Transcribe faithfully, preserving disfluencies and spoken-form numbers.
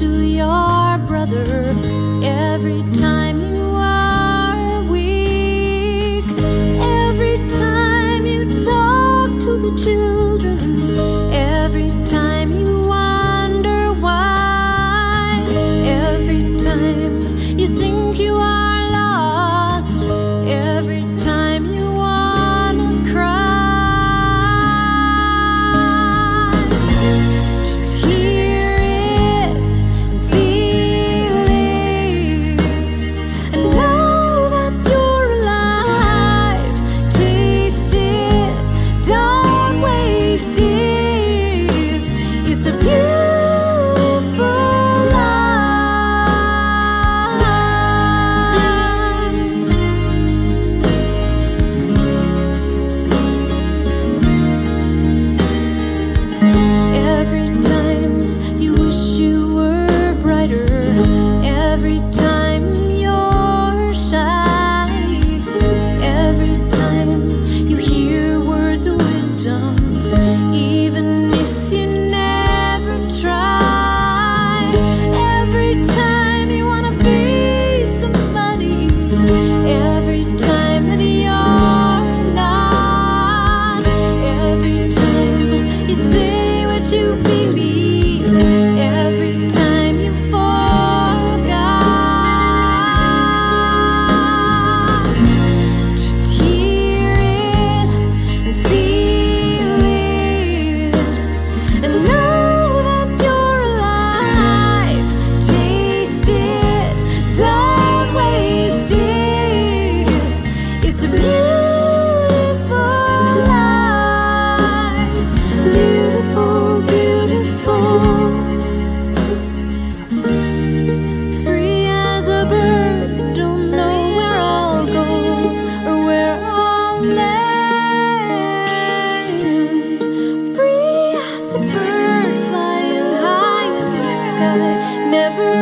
to your brother every time you are weak, every time you talk to the children, every time you wonder why, every time you think you are lost, every time you wanna cry. Just hear it and feel it, and know that you're alive. Taste it, don't waste it. It's a beautiful bird flying high in the sky, never